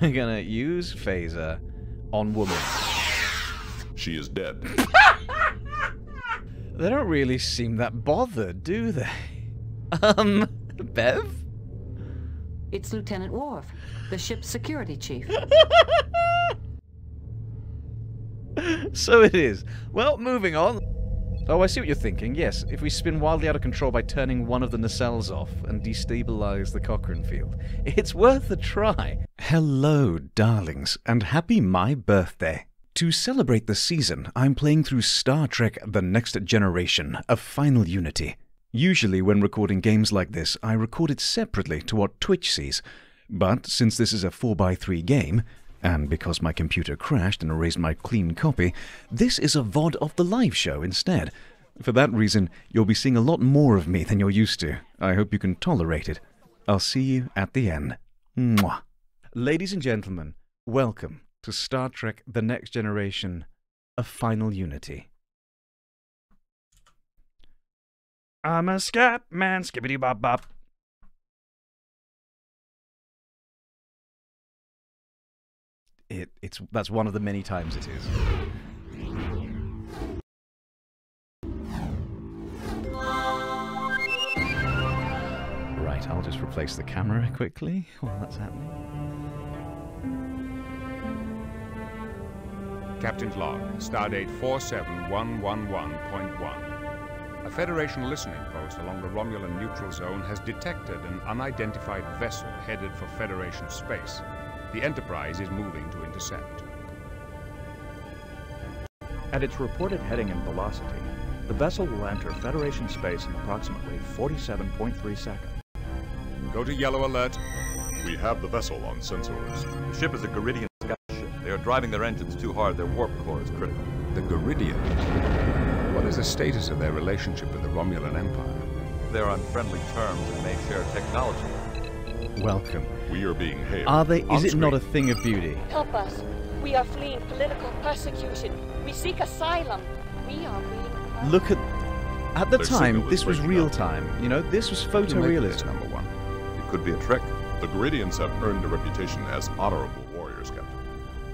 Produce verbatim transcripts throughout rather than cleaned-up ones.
gonna use phaser on woman. She is dead. They don't really seem that bothered, do they? Um, Bev? It's Lieutenant Worf, the ship's security chief. So it is. Well, moving on. Oh, I see what you're thinking. Yes, if we spin wildly out of control by turning one of the nacelles off and destabilize the Cochrane field, it's worth a try. Hello, darlings, and happy my birthday. To celebrate the season, I'm playing through Star Trek: The Next Generation: A Final Unity. Usually when recording games like this, I record it separately to what Twitch sees, but since this is a four by three game, and because my computer crashed and erased my clean copy, this is a V O D of the live show instead. For that reason, you'll be seeing a lot more of me than you're used to. I hope you can tolerate it. I'll see you at the end. Mwah. Ladies and gentlemen, welcome to Star Trek: The Next Generation: A Final Unity. I'm a scat man, skibbity bop bop. It, it's, that's one of the many times it is. Right, I'll just replace the camera quickly while that's happening. Captain's log, stardate four seven one one one point one. A Federation listening post along the Romulan neutral zone has detected an unidentified vessel headed for Federation space. The Enterprise is moving to intercept. At its reported heading and velocity, the vessel will enter Federation space in approximately forty-seven point three seconds. Go to yellow alert. We have the vessel on sensors. The ship is a Garidian scout ship. They are driving their engines too hard. Their warp core is critical. The Garidian? What is the status of their relationship with the Romulan Empire? They are on friendly terms and may share technology. Welcome. We are being hailed. Are they? Is it not a thing of beauty? Help us. We are fleeing political persecution. We seek asylum. We are being... Look at... At the time, this was real time. You know, this was photorealism. Number one. It could be a trick. The Garidians have earned a reputation as honorable warriors, Captain.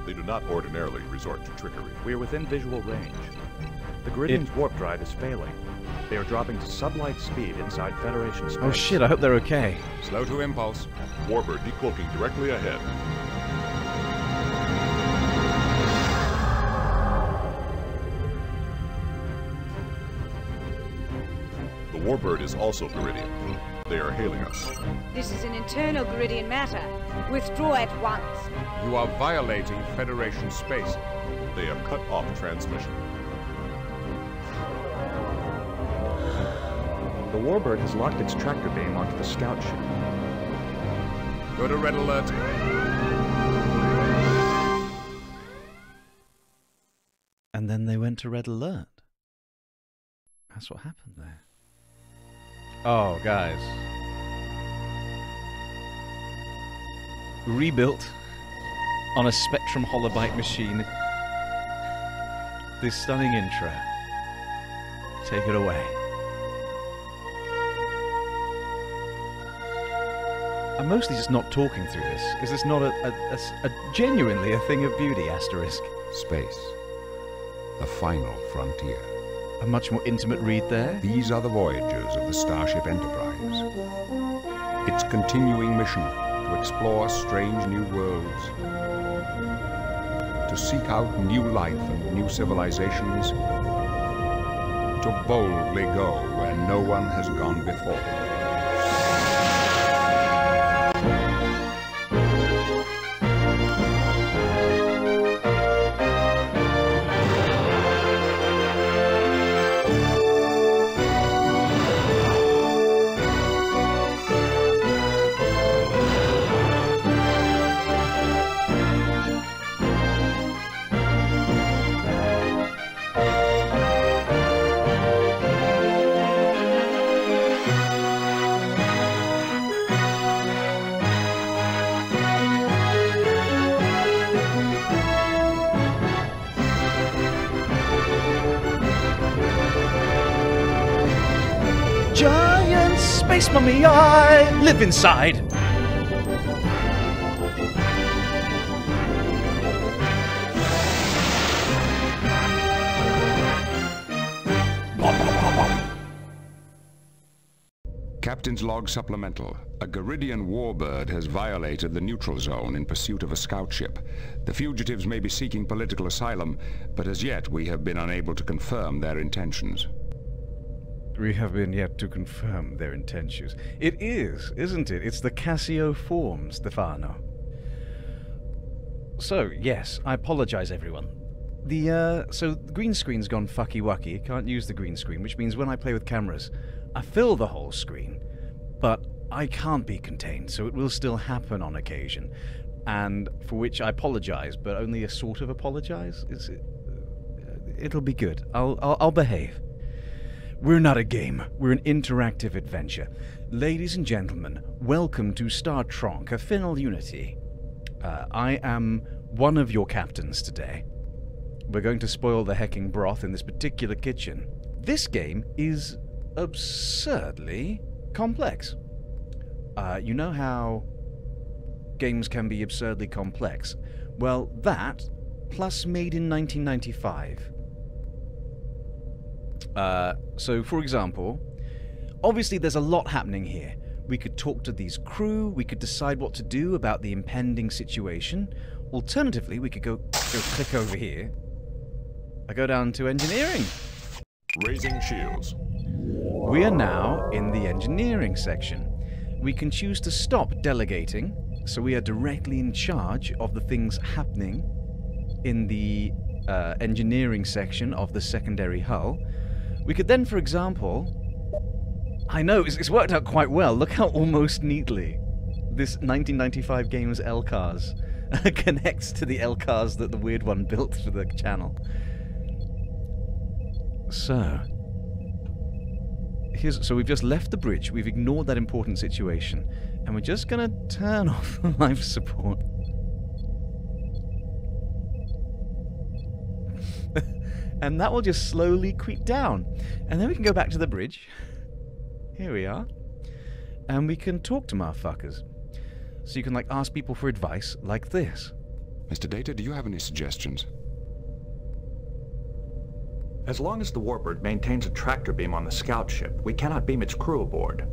They do not ordinarily resort to trickery. We are within visual range. The Garidians' warp drive is failing. They are dropping to sublight speed inside Federation space. Oh shit, I hope they're okay. Slow to impulse. Warper decloaking directly ahead. The Warbird is also Garidian. They are hailing us. This is an internal Garidian matter. Withdraw at once. You are violating Federation space. They have cut off transmission. The Warbird has locked its tractor beam onto the scout ship. Go to red alert. And then they went to red alert. That's what happened there. Oh, guys. Rebuilt on a Spectrum Holobyte machine. This stunning intro. Take it away. I'm mostly just not talking through this, because it's not a, a, a, a genuinely a thing of beauty, asterisk. Space. The final frontier. A much more intimate read there. These are the voyages of the Starship Enterprise. Its continuing mission to explore strange new worlds, to seek out new life and new civilizations, to boldly go where no one has gone before. Mummy, I live inside. Captain's log supplemental. A Garidian warbird has violated the neutral zone in pursuit of a scout ship. The fugitives may be seeking political asylum, but as yet we have been unable to confirm their intentions. We have been yet to confirm their intentions. It is, isn't it? It's the Cassio form, Stefano. So, yes, I apologize, everyone. The, uh, so the green screen's gone fucky-wucky. I can't use the green screen, which means when I play with cameras, I fill the whole screen, but I can't be contained, so it will still happen on occasion, and for which I apologize, but only a sort of apologize. It's, it, it'll be good. I'll, I'll, I'll behave. We're not a game. We're an interactive adventure. Ladies and gentlemen, welcome to Star Trek: A Final Unity. Uh, I am one of your captains today. We're going to spoil the hecking broth in this particular kitchen. This game is absurdly complex. Uh, you know how games can be absurdly complex? Well, that, plus made in nineteen ninety-five. Uh, so, for example, obviously there's a lot happening here. We could talk to these crew, we could decide what to do about the impending situation. Alternatively, we could go, go click over here. I go down to engineering. Raising shields. We are now in the engineering section. We can choose to stop delegating, so we are directly in charge of the things happening in the uh, engineering section of the secondary hull. We could then, for example... I know, it's, it's worked out quite well. Look how almost neatly this nineteen ninety-five game's L CARS connects to the L CARS that the weird one built for the channel. So... Here's, so we've just left the bridge, we've ignored that important situation, and we're just gonna turn off the life support. And that will just slowly creep down. And then we can go back to the bridge. Here we are. And we can talk to motherfuckers. So you can, like, ask people for advice like this. Mister Data, do you have any suggestions? As long as the warbird maintains a tractor beam on the scout ship, we cannot beam its crew aboard.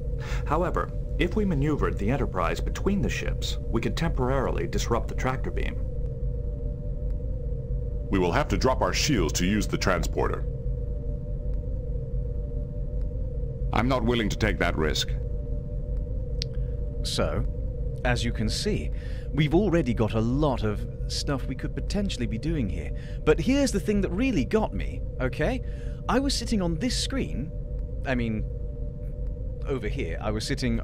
However, if we maneuvered the Enterprise between the ships, we could temporarily disrupt the tractor beam. We will have to drop our shields to use the transporter. I'm not willing to take that risk. So, as you can see, we've already got a lot of stuff we could potentially be doing here. But here's the thing that really got me, okay? I was sitting on this screen. I mean, over here. I was sitting...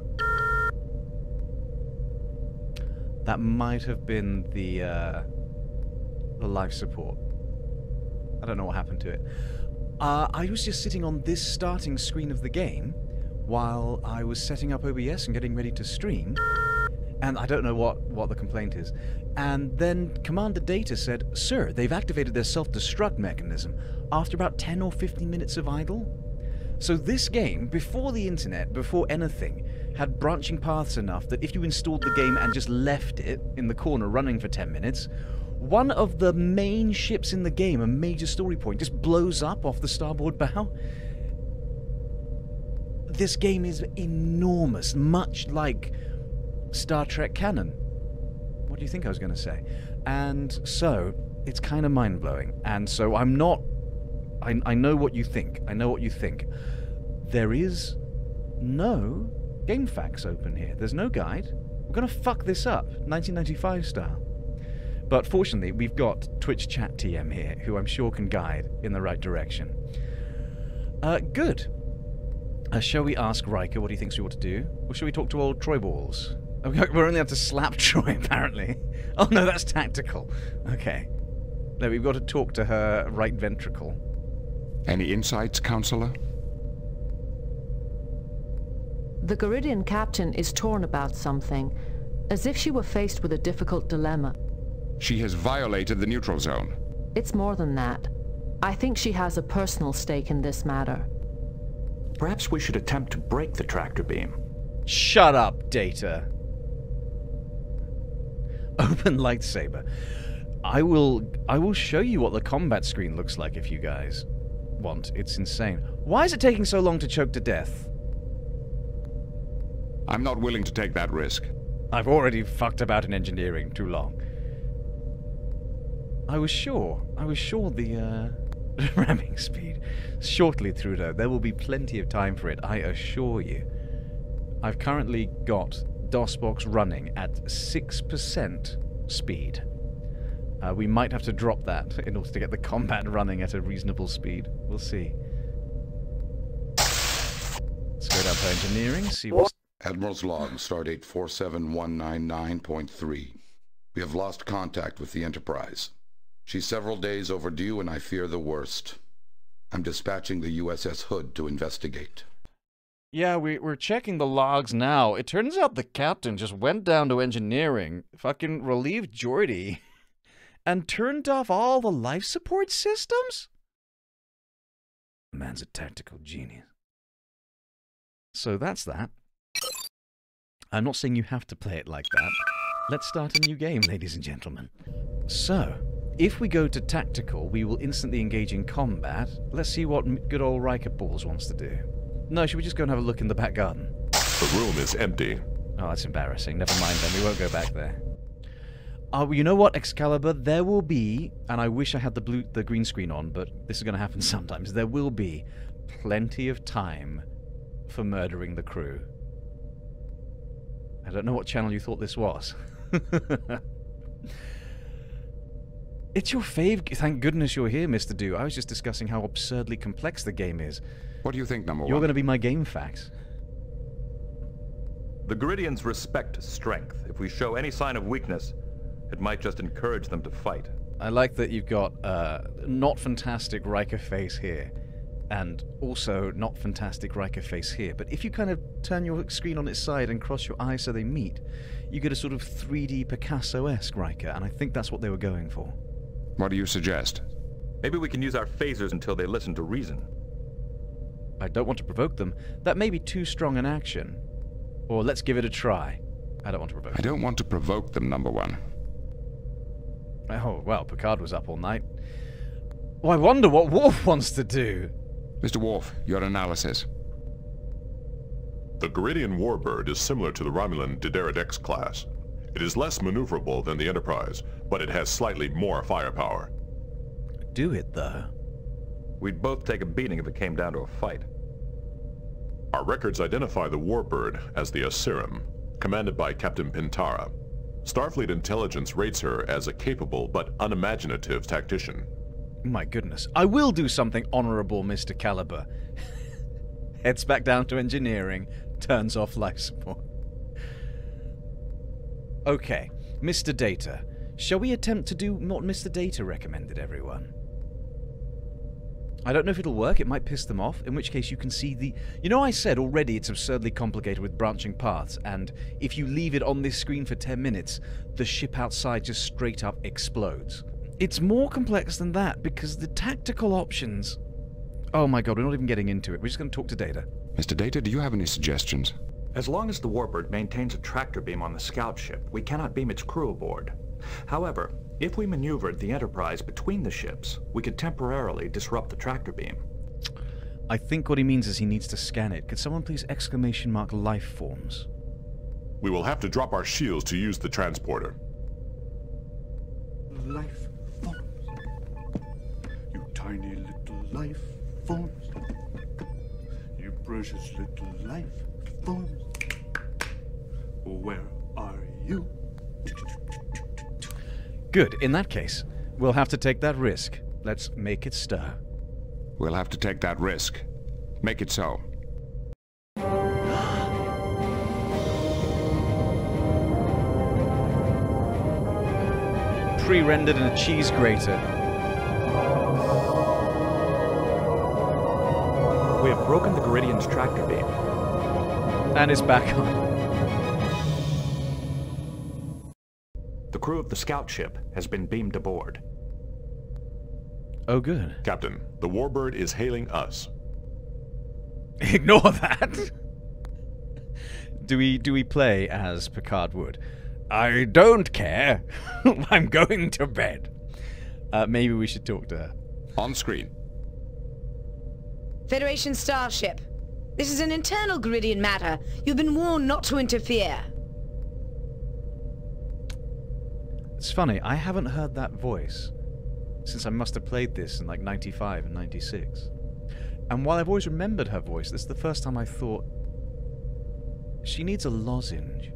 That might have been the, uh, the life support. I don't know what happened to it. Uh, I was just sitting on this starting screen of the game while I was setting up O B S and getting ready to stream. And I don't know what, what the complaint is. And then Commander Data said, "Sir, they've activated their self-destruct mechanism after about ten or fifteen minutes of idle." So this game, before the internet, before anything, had branching paths enough that if you installed the game and just left it in the corner running for ten minutes, one of the main ships in the game, a major story point, just blows up off the starboard bow. This game is enormous, much like Star Trek canon. What do you think I was going to say? And so, it's kind of mind-blowing. And so I'm not... I, I know what you think. I know what you think. There is no game facts open here. There's no guide. We're going to fuck this up, nineteen ninety-five style. But fortunately, we've got Twitch Chat T M here, who I'm sure can guide in the right direction. Uh, good. Uh, shall we ask Riker what he thinks we ought to do? Or shall we talk to old Troi balls? We're only able to slap Troi, apparently. Oh no, that's tactical. Okay. No, we've got to talk to her right ventricle. Any insights, Counselor? The Garidian captain is torn about something, as if she were faced with a difficult dilemma. She has violated the neutral zone. It's more than that. I think she has a personal stake in this matter. Perhaps we should attempt to break the tractor beam. Shut up, Data. Open lightsaber. I will I will show you what the combat screen looks like if you guys want. It's insane. Why is it taking so long to choke to death? I'm not willing to take that risk. I've already fucked about in engineering too long. I was sure. I was sure the, uh... ramming speed. Shortly, Trudeau, there will be plenty of time for it, I assure you. I've currently got DOSBox running at six percent speed. Uh, we might have to drop that in order to get the combat running at a reasonable speed. We'll see. Let's go down to engineering, see what's... Admiral's log, stardate four seven one nine nine point three. We have lost contact with the Enterprise. She's several days overdue, and I fear the worst. I'm dispatching the U S S Hood to investigate. Yeah, we, we're checking the logs now. It turns out the captain just went down to engineering, fucking relieved Geordi, and turned off all the life support systems? The man's a tactical genius. So that's that. I'm not saying you have to play it like that. Let's start a new game, ladies and gentlemen. So, if we go to tactical, we will instantly engage in combat. Let's see what good old Riker Balls wants to do. No, should we just go and have a look in the back garden? The room is empty. Oh, that's embarrassing. Never mind then, we won't go back there. Oh, well, you know what, Excalibur? There will be, and I wish I had the blue, the green screen on, but this is going to happen sometimes. There will be plenty of time for murdering the crew. I don't know what channel you thought this was. It's your fave. Thank goodness you're here, Mister Do. I was just discussing how absurdly complex the game is. What do you think, number one? You're going to be my game facts. The Garidians respect strength. If we show any sign of weakness, it might just encourage them to fight. I like that you've got uh, not fantastic Riker face here, and also not fantastic Riker face here, but if you kind of turn your screen on its side and cross your eyes so they meet, you get a sort of three D Picasso-esque Riker, and I think that's what they were going for. What do you suggest? Maybe we can use our phasers until they listen to reason. I don't want to provoke them. That may be too strong an action. Or let's give it a try. I don't want to provoke them. I don't want to provoke them, number one. Oh, well, Picard was up all night. Well, I wonder what Worf wants to do. Mister Worf, your analysis. The Garidian Warbird is similar to the Romulan Dideridex class. It is less maneuverable than the Enterprise, but it has slightly more firepower. Do it, though. We'd both take a beating if it came down to a fight. Our records identify the Warbird as the Asirum, commanded by Captain Pintara. Starfleet Intelligence rates her as a capable but unimaginative tactician. My goodness. I will do something honorable, Mister Caliber. Heads back down to engineering, turns off life support. Okay, Mister Data. Shall we attempt to do what Mister Data recommended everyone? I don't know if it'll work, it might piss them off, in which case you can see the... You know, I said already it's absurdly complicated with branching paths, and if you leave it on this screen for ten minutes, the ship outside just straight up explodes. It's more complex than that, because the tactical options... Oh my god, we're not even getting into it. We're just going to talk to Data. Mister Data, do you have any suggestions? As long as the Warbird maintains a tractor beam on the scout ship, we cannot beam its crew aboard. However, if we maneuvered the Enterprise between the ships, we could temporarily disrupt the tractor beam. I think what he means is he needs to scan it. Could someone please exclamation mark life forms? We will have to drop our shields to use the transporter. Life. Tiny little life forms, you precious little life forms, where are you? Good, in that case, we'll have to take that risk. Let's make it stir. We'll have to take that risk. Make it so. Pre-rendered in a cheese grater. We have broken the Garidian's tractor beam. And it's back on. The crew of the scout ship has been beamed aboard. Oh, good. Captain, the Warbird is hailing us. Ignore that! Do we, do we play as Picard would? I don't care. I'm going to bed. Uh, maybe we should talk to her. On screen. Federation starship, This is an internal Garidian matter. You've been warned not to interfere. It's funny, I haven't heard that voice since I must have played this in like ninety-five and ninety-six. And while I've always remembered her voice, this is the first time I thought, she needs a lozenge.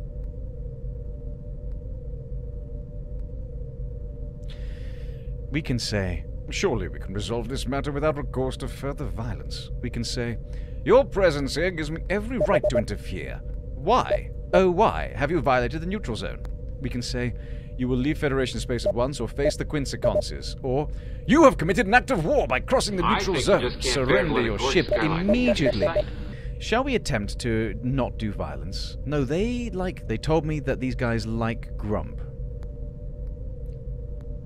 We can say, surely we can resolve this matter without recourse to further violence. We can say, your presence here gives me every right to interfere. Why, oh why, have you violated the neutral zone? We can say, you will leave Federation space at once or face the consequences. Or, you have committed an act of war by crossing the neutral zone. Surrender your ship immediately. Shall we attempt to not do violence? No, they like, they told me that these guys like grump.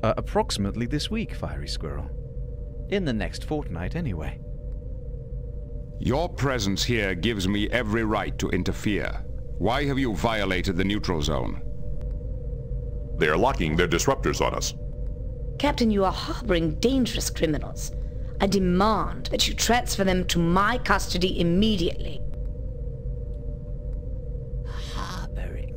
Uh, approximately this week, Fiery Squirrel. In the next fortnight, anyway. Your presence here gives me every right to interfere. Why have you violated the neutral zone? They are locking their disruptors on us. Captain, you are harboring dangerous criminals. I demand that you transfer them to my custody immediately. Harboring.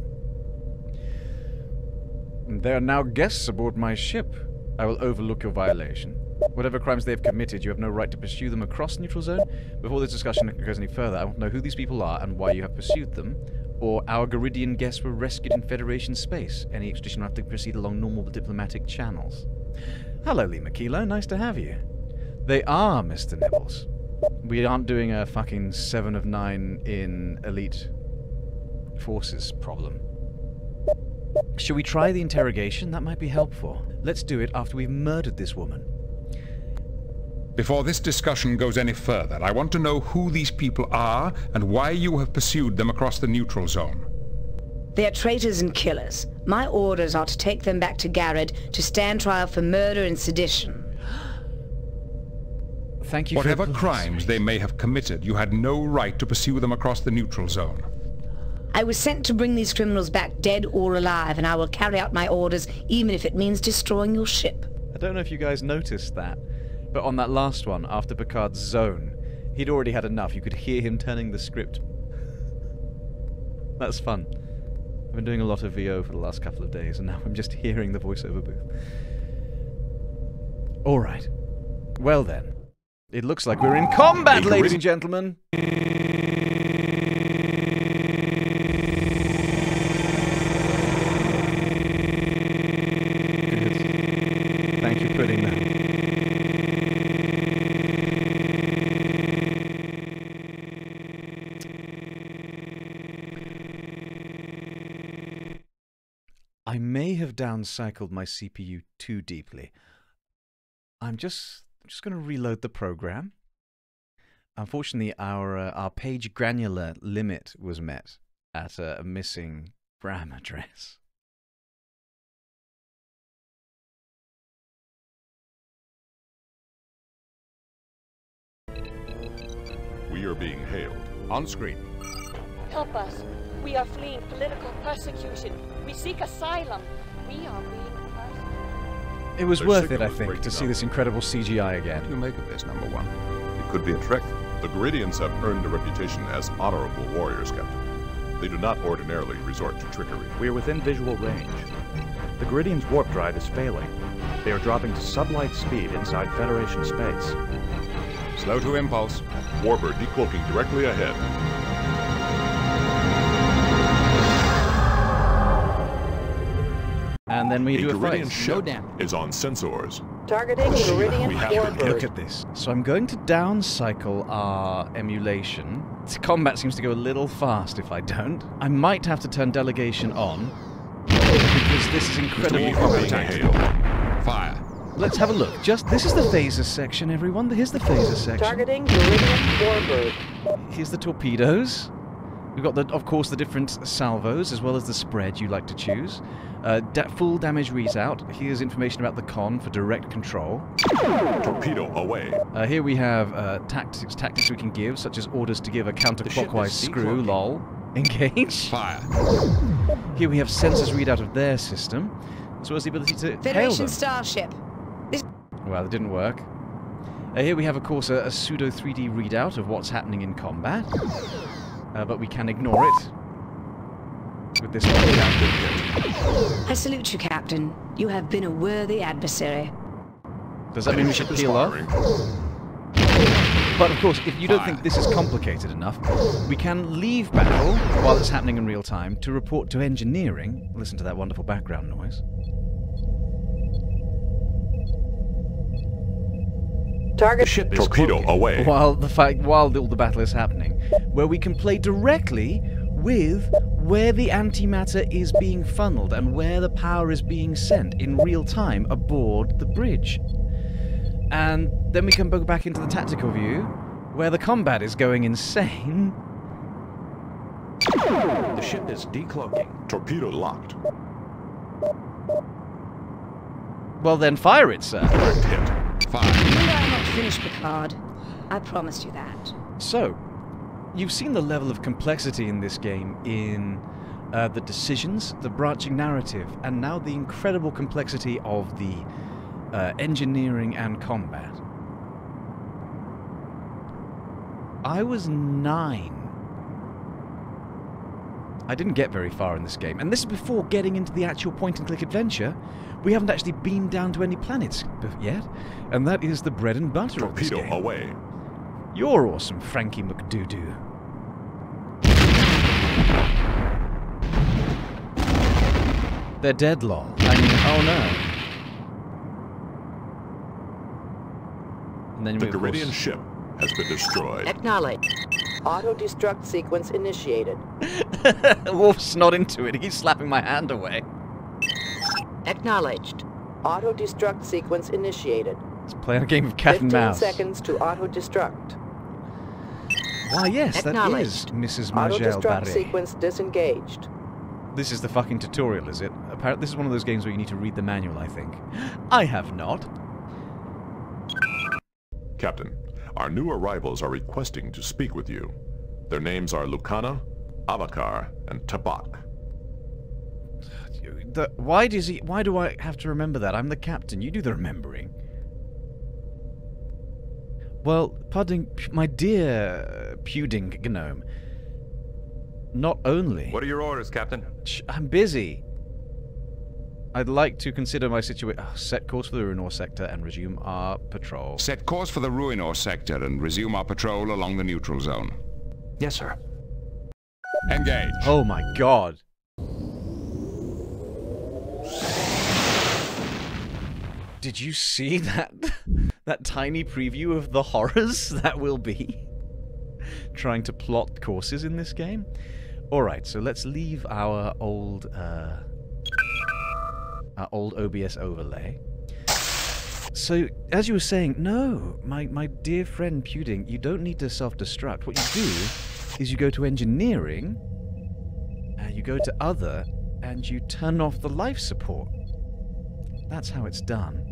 They are now guests aboard my ship. I will overlook your violation. Whatever crimes they have committed, you have no right to pursue them across neutral zone. Before this discussion goes any further, I want to know who these people are and why you have pursued them. Or our Garidian guests were rescued in Federation space. Any extradition will have to proceed along normal diplomatic channels. Hello, Lima Kilo. Nice to have you. They are Mister Nibbles. We aren't doing a fucking seven of nine in elite forces problem. Should we try the interrogation? That might be helpful. Let's do it after we've murdered this woman. Before this discussion goes any further, I want to know who these people are and why you have pursued them across the neutral zone. They are traitors and killers. My orders are to take them back to Garrod to stand trial for murder and sedition. Thank you. Whatever crimes they may have committed, you had no right to pursue them across the neutral zone. I was sent to bring these criminals back dead or alive, and I will carry out my orders even if it means destroying your ship. I don't know if you guys noticed that. But on that last one, after Picard's zone, he'd already had enough. You could hear him turning the script. That's fun. I've been doing a lot of V O for the last couple of days, and now I'm just hearing the voiceover booth. Alright. Well then. It looks like we're in combat, ladies and gentlemen! Good. Thank you for putting that. I may have downcycled my C P U too deeply. I'm just just going to reload the program. Unfortunately, our uh, our page granular limit was met at uh, a missing RAM address. We are being hailed on screen. Help us. We are fleeing political persecution. We seek asylum. We are being persecuted. It was Their worth it, I think, to up. see this incredible C G I again. What do you make of this, number one? It could be a trick. The Garidians have earned a reputation as honorable warriors, Captain. They do not ordinarily resort to trickery. We are within visual range. The Garidians' warp drive is failing. They are dropping to sublight speed inside Federation space. Slow to impulse. Warbird decloaking directly ahead. And then we do a Garidian showdown. Is on sensors. Targeting Garidian Warbird. Look at this. So I'm going to downcycle our emulation. Combat seems to go a little fast if I don't. I might have to turn delegation on because this is incredibly overtaxing. Fire. Let's have a look. Just this is the phaser section, everyone. Here's the phaser section. Targeting Garidian Warbird. Here's the torpedoes. We've got, the, of course, the different salvos, as well as the spread you like to choose. Uh, da full damage reads out. Here's information about the con for direct control. Torpedo away. Uh, here we have uh, tactics tactics we can give, such as orders to give a counterclockwise screw, lol. Engage. Fire. Here we have sensors readout of their system, as well as the ability to hail them. Federation starship. This well, that didn't work. Uh, here we have, of course, a, a pseudo three D readout of what's happening in combat, uh, but we can ignore it with this one readout. I salute you, Captain. You have been a worthy adversary. Does that mean we should peel off? But of course, if you don't think this is complicated enough, we can leave battle while it's happening in real time to report to engineering. Listen to that wonderful background noise. Target ship is torpedo away. While the fact, while the, all the battle is happening, where we can play directly with where the antimatter is being funneled and where the power is being sent in real time aboard the bridge. And then we can go back into the tactical view, where the combat is going insane. The ship is decloaking. Torpedo locked. Well then, fire it, sir. Direct hit. Fire. You are not finished, Picard. I promised you that. So, you've seen the level of complexity in this game in uh, the decisions, the branching narrative, and now the incredible complexity of the Uh, engineering and combat. I was nine. I didn't get very far in this game, and this is before getting into the actual point-and-click adventure. We haven't actually been down to any planets yet, and that is the bread and butter Torpedo of this game. Away. You're awesome, Frankie McDoodoo. They're dead, lol. I mean, oh no. The Garidian ship has been destroyed. Acknowledged. Auto-destruct sequence initiated. Wolf's not into it. He's slapping my hand away. Acknowledged. Auto-destruct sequence initiated. Let's play a game of cat and mouse. fifteen seconds to auto-destruct. Why, yes, that is Missus Majel Barre. Auto-destruct sequence disengaged. This is the fucking tutorial, is it? Apparently, this is one of those games where you need to read the manual, I think. I have not. Captain, our new arrivals are requesting to speak with you. Their names are Lucana, Avakar, and Tabak. The, why does he? Why do I have to remember that? I'm the captain. You do the remembering. Well, pudding, my dear Puding Gnome. Not only. What are your orders, Captain? I'm busy. I'd like to consider my situation. Oh, set course for the Ruinor sector and resume our patrol. Set course for the Ruinor sector and resume our patrol along the neutral zone. Yes, sir. Engage. Oh my God. Did you see that? That tiny preview of the horrors that will be? Trying to plot courses in this game? Alright, so let's leave our old, uh... our old O B S overlay. So, as you were saying, no, my, my dear friend Puding, you don't need to self-destruct. What you do is you go to engineering, and you go to other, and you turn off the life support. That's how it's done.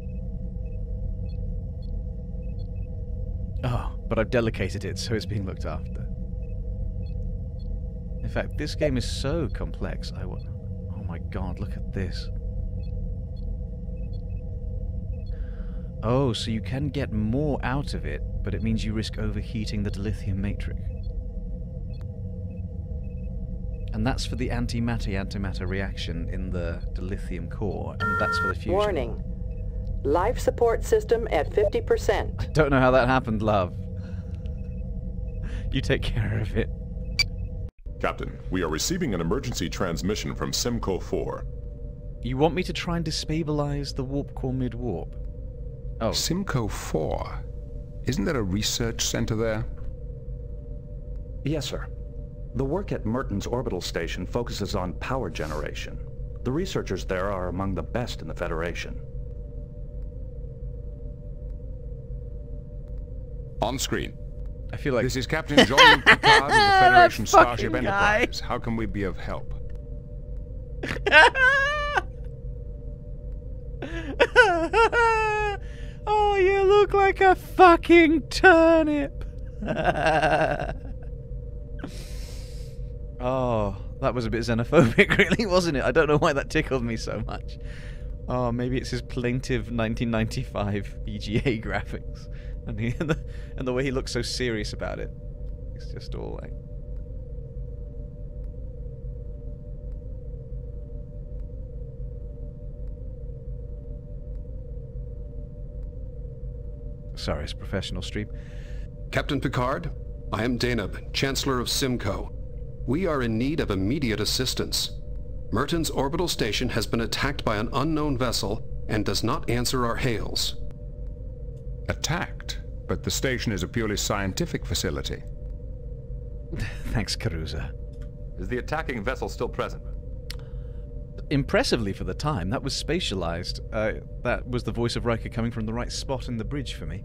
Oh, but I've delegated it, so it's being looked after. In fact, this game is so complex, I w- oh my God, look at this. Oh, so you can get more out of it, but it means you risk overheating the dilithium matrix. And that's for the antimatter-antimatter reaction in the dilithium core, and that's for the fusion. Warning. Life support system at fifty percent. I don't know how that happened, love. You take care of it. Captain, we are receiving an emergency transmission from Simcoe four. You want me to try and destabilize the warp core mid-warp? Oh. Simcoe four. Isn't there a research center there? Yes, sir. The work at Mertens orbital station focuses on power generation. The researchers there are among the best in the Federation. On screen. I feel like this is Captain Jean-Luc Picard of the Federation Starship guy. Enterprise. How can we be of help? Oh, you look like a fucking turnip! Oh, that was a bit xenophobic, really, wasn't it? I don't know why that tickled me so much. Oh, maybe it's his plaintive nineteen ninety-five B G A graphics. And, he, and, the, and the way he looks so serious about it. It's just all like... Sorry, it's professional stream. Captain Picard, I am Daneb, Chancellor of Simcoe. We are in need of immediate assistance. Mertens orbital station has been attacked by an unknown vessel and does not answer our hails. Attacked? But the station is a purely scientific facility. Thanks, Caruza. Is the attacking vessel still present? Impressively for the time, that was spatialized. Uh, that was the voice of Riker coming from the right spot in the bridge for me.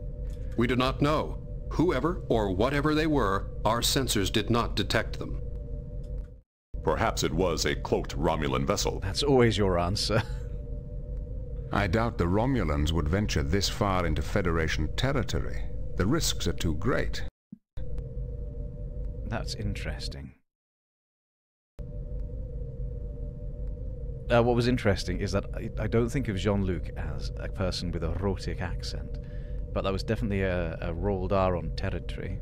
We do not know. Whoever or whatever they were, our sensors did not detect them. Perhaps it was a cloaked Romulan vessel. That's always your answer. I doubt the Romulans would venture this far into Federation territory. The risks are too great. That's interesting. Uh, what was interesting is that I, I don't think of Jean-Luc as a person with a Rotic accent, but that was definitely a, a rolled R on territory.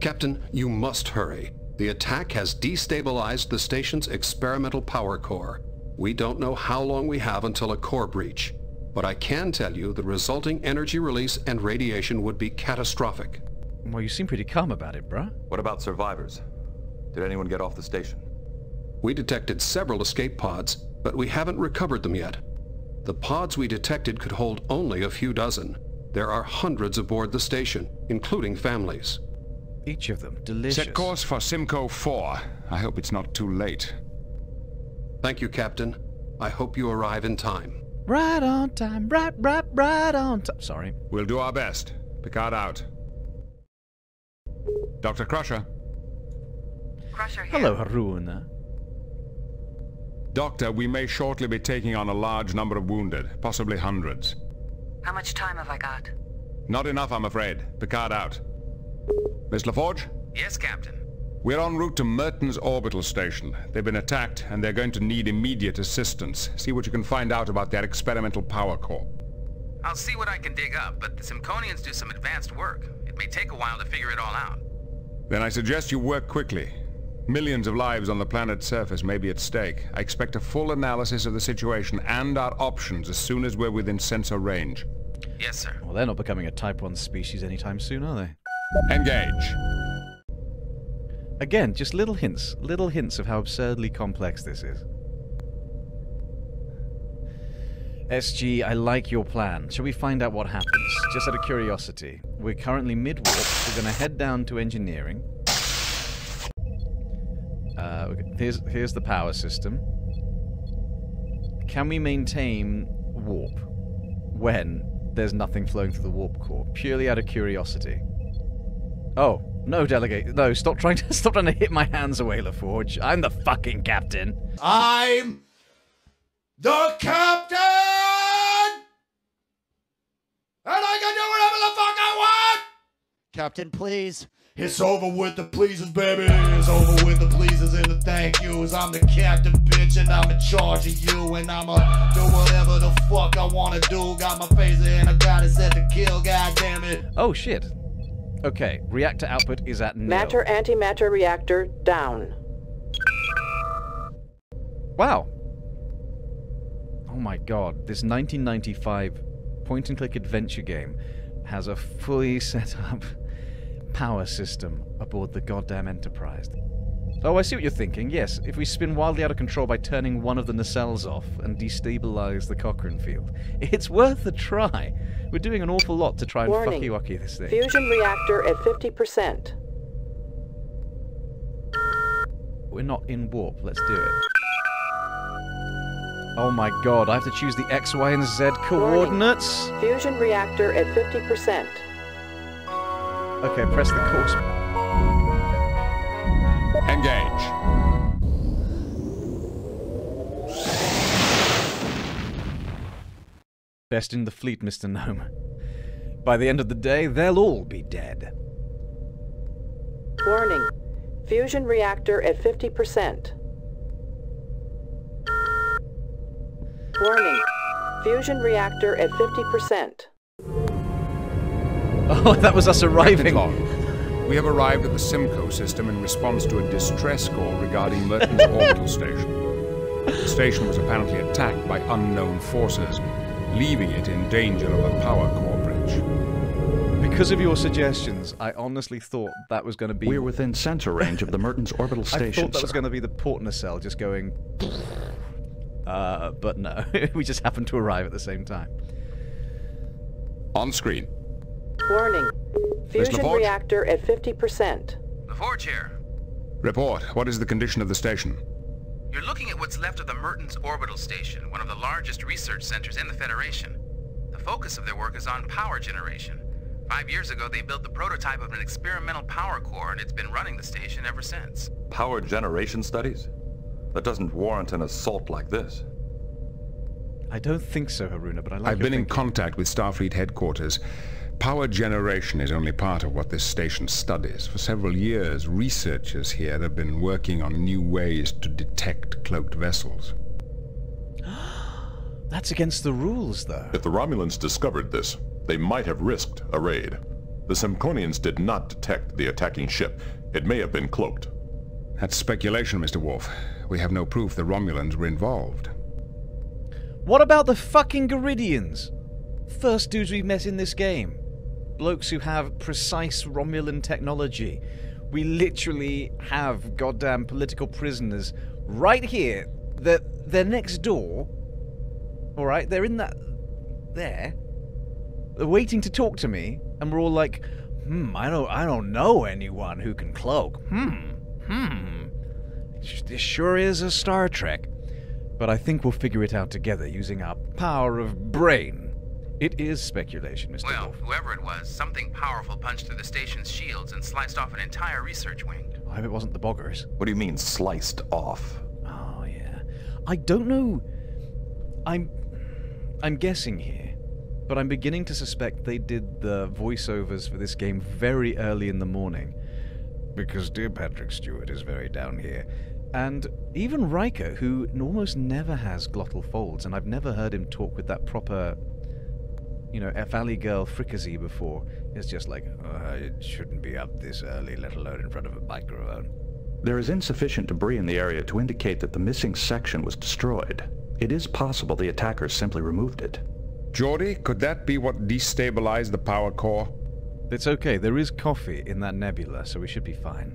Captain, you must hurry. The attack has destabilized the station's experimental power core. We don't know how long we have until a core breach, but I can tell you the resulting energy release and radiation would be catastrophic. Well, you seem pretty calm about it, bruh. What about survivors? Did anyone get off the station? We detected several escape pods, but we haven't recovered them yet. The pods we detected could hold only a few dozen. There are hundreds aboard the station, including families. Each of them delicious. Set course for Simcoe four. I hope it's not too late. Thank you, Captain. I hope you arrive in time. Right on time, right, right, right on time. Sorry. We'll do our best. Picard out. Doctor Crusher. Crusher here. Hello, Haruna. Doctor, we may shortly be taking on a large number of wounded, possibly hundreds. How much time have I got? Not enough, I'm afraid. Picard out. Miss LaForge? Yes, Captain. We're en route to Mertens orbital station. They've been attacked, and they're going to need immediate assistance. See what you can find out about their experimental power core. I'll see what I can dig up, but the Simconians do some advanced work. It may take a while to figure it all out. Then I suggest you work quickly. Millions of lives on the planet's surface may be at stake. I expect a full analysis of the situation and our options as soon as we're within sensor range. Yes, sir. Well, they're not becoming a Type one species anytime soon, are they? Engage! Again, just little hints, little hints of how absurdly complex this is. S G, I like your plan. Shall we find out what happens? Just out of curiosity. We're currently mid-warp. We're going to head down to engineering. Uh, here's, here's the power system. Can we maintain warp when there's nothing flowing through the warp core? Purely out of curiosity. Oh, no, delegate. No, stop trying to stop trying to hit my hands away, LaForge. I'm the fucking captain. I'm the captain, and I can do whatever the fuck I want. Captain, please. It's over with the pleases, baby. It's over with the pleases and the thank yous. I'm the captain, bitch, and I'm in charge of you. And I'ma do whatever the fuck I wanna do. Got my phaser and I got it set to kill, goddammit. Oh, shit. Okay, reactor output is at nil. Matter antimatter reactor down. Wow. Oh my god, this nineteen ninety-five point-and-click adventure game has a fully set up power system aboard the goddamn Enterprise. Oh, I see what you're thinking. Yes, if we spin wildly out of control by turning one of the nacelles off and destabilize the Cochrane field. It's worth a try. We're doing an awful lot to try and fucky-wucky this thing. Fusion reactor at fifty percent. We're not in warp. Let's do it. Oh my god, I have to choose the X, Y, and Z coordinates? Warning. Fusion reactor at fifty percent. Okay, press the course. Engage. Best in the fleet, Mister Gnome. By the end of the day, they'll all be dead. Warning. Fusion reactor at fifty percent. Warning. Fusion reactor at fifty percent. Oh, that was us arriving. We have arrived at the Simcoe system in response to a distress call regarding Mertens orbital station. The station was apparently attacked by unknown forces, leaving it in danger of a power core breach. Because of your suggestions, I honestly thought that was going to be... We're within sensor range of the Mertens orbital station. I thought that sir. was going to be the port nacelle just going... Uh, but no, we just happened to arrive at the same time. On screen. Warning. Fusion reactor at fifty percent. LaForge here. Report. What is the condition of the station? You're looking at what's left of the Mertens orbital station, one of the largest research centers in the Federation. The focus of their work is on power generation. Five years ago, they built the prototype of an experimental power core, and it's been running the station ever since. Power generation studies? That doesn't warrant an assault like this. I don't think so, Haruna, but I like I've been thinking. in contact with Starfleet headquarters. Power generation is only part of what this station studies. For several years, researchers here have been working on new ways to detect cloaked vessels. That's against the rules, though. If the Romulans discovered this, they might have risked a raid. The Simconians did not detect the attacking ship. It may have been cloaked. That's speculation, Mister Worf. We have no proof the Romulans were involved. What about the fucking Garidians? First dudes we've met in this game. Blokes who have precise Romulan technology. We literally have goddamn political prisoners right here. They're, they're next door. Alright, they're in that... there. They're waiting to talk to me, and we're all like, hmm, I don't, I don't know anyone who can cloak. Hmm, hmm. This sure is a Star Trek. But I think we'll figure it out together using our power of brain. It is speculation, Mister Well, Wolf. Whoever it was, something powerful punched through the station's shields and sliced off an entire research wing. I hope it wasn't the Boggers. What do you mean, sliced off? Oh, yeah. I don't know. I'm... I'm guessing here, but I'm beginning to suspect they did the voiceovers for this game very early in the morning. Because dear Patrick Stewart is very down here. And even Riker, who almost never has glottal folds, and I've never heard him talk with that proper... you know, Valley Girl fricassee before. It's just like, oh, it shouldn't be up this early, let alone in front of a microphone. There is insufficient debris in the area to indicate that the missing section was destroyed. It is possible the attackers simply removed it. Geordi, could that be what destabilized the power core? It's okay, there is coffee in that nebula, so we should be fine.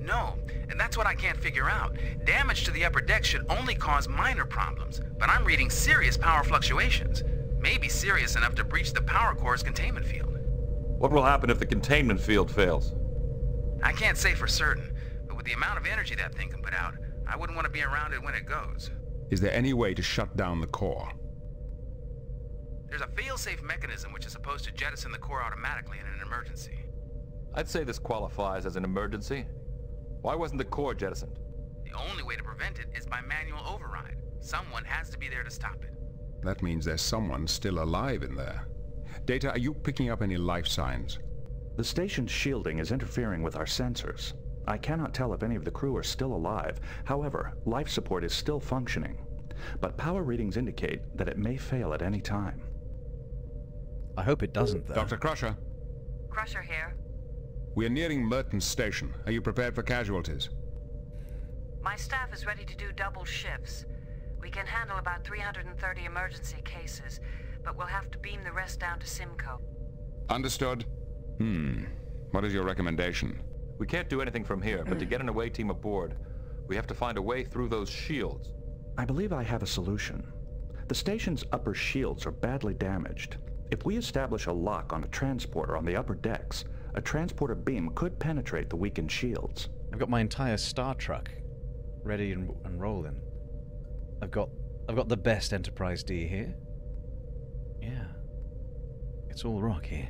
No, and that's what I can't figure out. Damage to the upper deck should only cause minor problems, but I'm reading serious power fluctuations. Maybe serious enough to breach the power core's containment field. What will happen if the containment field fails? I can't say for certain, but with the amount of energy that thing can put out, I wouldn't want to be around it when it goes. Is there any way to shut down the core? There's a fail-safe mechanism which is supposed to jettison the core automatically in an emergency. I'd say this qualifies as an emergency. Why wasn't the core jettisoned? The only way to prevent it is by manual override. Someone has to be there to stop it. That means there's someone still alive in there. Data, are you picking up any life signs? The station's shielding is interfering with our sensors. I cannot tell if any of the crew are still alive. However, life support is still functioning. But power readings indicate that it may fail at any time. I hope it doesn't, though. Doctor Crusher. Crusher here. We are nearing Mertens Station. Are you prepared for casualties? My staff is ready to do double shifts. We can handle about three hundred thirty emergency cases, but we'll have to beam the rest down to Simcoe. Understood. Hmm. What is your recommendation? We can't do anything from here, but to get an away team aboard, we have to find a way through those shields. I believe I have a solution. The station's upper shields are badly damaged. If we establish a lock on a transporter on the upper decks, a transporter beam could penetrate the weakened shields. I've got my entire Star Trek ready and, and rolling. I've got, I've got the best Enterprise D here. Yeah. It's all rock here.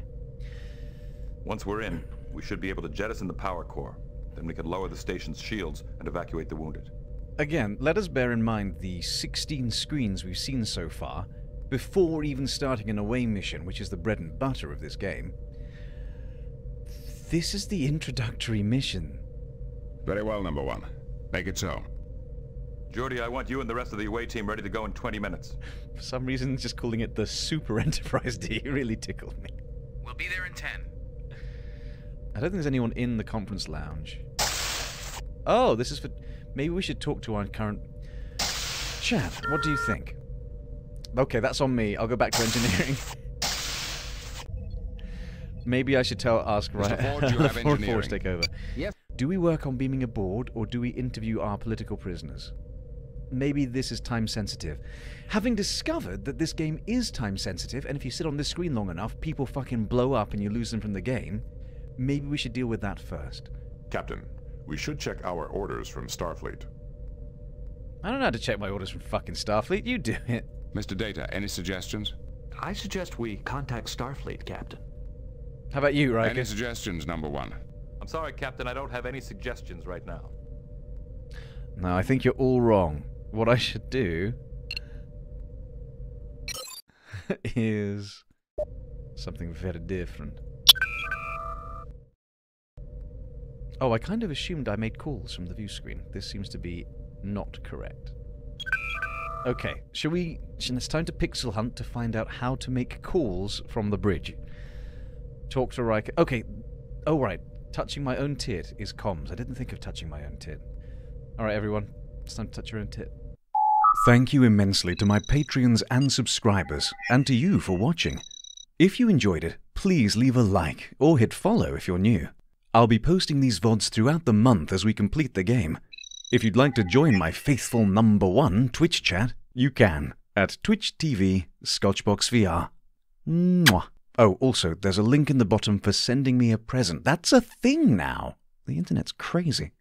Once we're in, we should be able to jettison the power core. Then we can lower the station's shields and evacuate the wounded. Again, let us bear in mind the sixteen screens we've seen so far, before even starting an away mission, which is the bread and butter of this game. This is the introductory mission. Very well, number one. Make it so. Geordi, I want you and the rest of the away team ready to go in twenty minutes. For some reason, just calling it the Super Enterprise D really tickled me. We'll be there in ten. I don't think there's anyone in the conference lounge. Oh, this is for... Maybe we should talk to our current... Chad, what do you think? Okay, that's on me. I'll go back to engineering. Maybe I should tell... Ask Riker. Mister Ford, you have take over. Yes. Do we work on beaming aboard, or do we interview our political prisoners? Maybe this is time-sensitive. Having discovered that this game is time-sensitive, and if you sit on this screen long enough, people fucking blow up and you lose them from the game, maybe we should deal with that first. Captain, we should check our orders from Starfleet. I don't know how to check my orders from fucking Starfleet. You do it. Mister Data, any suggestions? I suggest we contact Starfleet, Captain. How about you, Riker? Any suggestions, number one? I'm sorry, Captain, I don't have any suggestions right now. No, I think you're all wrong. What I should do is something very different. Oh, I kind of assumed I made calls from the view screen. This seems to be not correct. Okay, shall we... It's time to pixel hunt to find out how to make calls from the bridge. Talk to Riker... Okay, oh right, touching my own tit is comms. I didn't think of touching my own tit. Alright everyone, it's time to touch your own tit. Thank you immensely to my Patreons and subscribers, and to you for watching. If you enjoyed it, please leave a like, or hit follow if you're new. I'll be posting these V O Ds throughout the month as we complete the game. If you'd like to join my faithful number one Twitch chat, you can, at twitch dot T V ScotchboxVR. Mwah! Oh, also, there's a link in the bottom for sending me a present. That's a thing now! The internet's crazy.